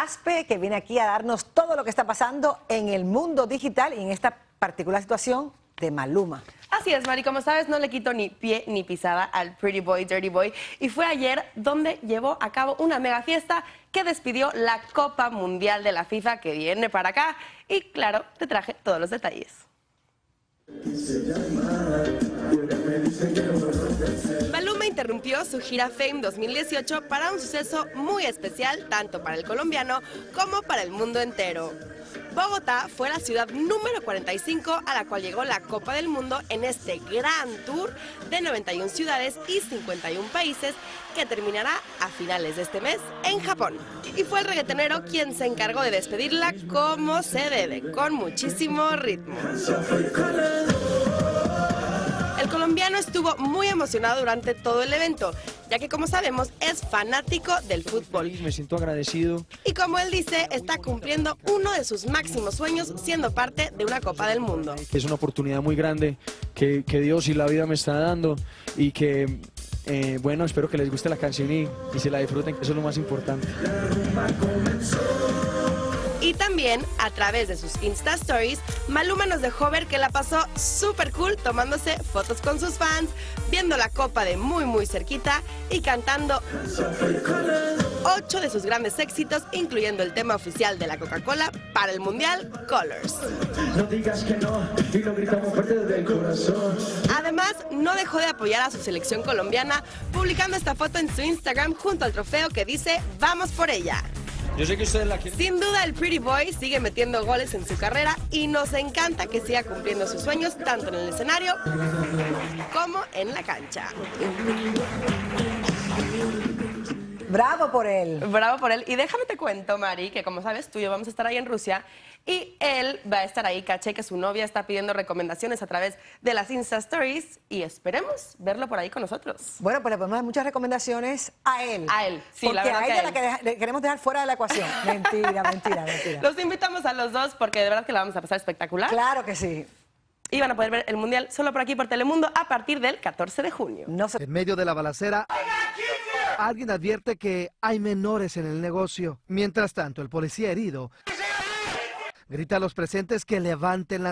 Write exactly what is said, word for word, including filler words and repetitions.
Aspe, que viene aquí a darnos todo lo que está pasando en el mundo digital y en esta particular situación de Maluma. Así es, Mari, como sabes, no le quito ni pie ni pisada al Pretty Boy, Dirty Boy. Y fue ayer donde llevó a cabo una mega fiesta que despidió la Copa Mundial de la FIFA que viene para acá. Y claro, te traje todos los detalles. Maluma interrumpió su gira Fame dos mil dieciocho para un suceso muy especial tanto para el colombiano como para el mundo entero. Bogotá fue la ciudad número cuarenta y cinco a la cual llegó la Copa del Mundo en este gran tour de noventa y una ciudades y cincuenta y un países que terminará a finales de este mes en Japón. Y fue el reggaetonero quien se encargó de despedirla como se debe, con muchísimo ritmo. El colombiano estuvo muy emocionado durante todo el evento, ya que como sabemos es fanático del fútbol. Me siento agradecido. Y como él dice, está cumpliendo uno de sus máximos sueños siendo parte de una Copa del Mundo. Es una oportunidad muy grande que, que Dios y la vida me está dando y que, eh, bueno, espero que les guste la canción y, y se la disfruten, que eso es lo más importante. Y también, a través de sus Insta Stories, Maluma nos dejó ver que la pasó súper cool tomándose fotos con sus fans, viendo la copa de muy muy cerquita y cantando ocho de sus grandes éxitos, incluyendo el tema oficial de la Coca-Cola para el Mundial, Colors. No digas que no, y lo gritamos fuerte desde el corazón. Además, no dejó de apoyar a su selección colombiana, publicando esta foto en su Instagram junto al trofeo que dice "Vamos por ella". Yo sé que ustedes la quieren. Sin duda el Pretty Boy sigue metiendo goles en su carrera y nos encanta que siga cumpliendo sus sueños tanto en el escenario como en la cancha. Bravo por él. Bravo por él. Y déjame te cuento, Mari, que como sabes, tú y yo vamos a estar ahí en Rusia y él va a estar ahí, caché que su novia está pidiendo recomendaciones a través de las Insta Stories y esperemos verlo por ahí con nosotros. Bueno, pues le podemos dar muchas recomendaciones a él. A él, sí, porque la verdad a ella que a él. La que deja, le queremos dejar fuera de la ecuación. Mentira, mentira, mentira. Los invitamos a los dos porque de verdad que la vamos a pasar espectacular. Claro que sí. Y van a poder ver el Mundial solo por aquí, por Telemundo, a partir del catorce de junio. No se... En medio de la balacera... Alguien advierte que hay menores en el negocio. Mientras tanto, el policía herido grita a los presentes que levanten las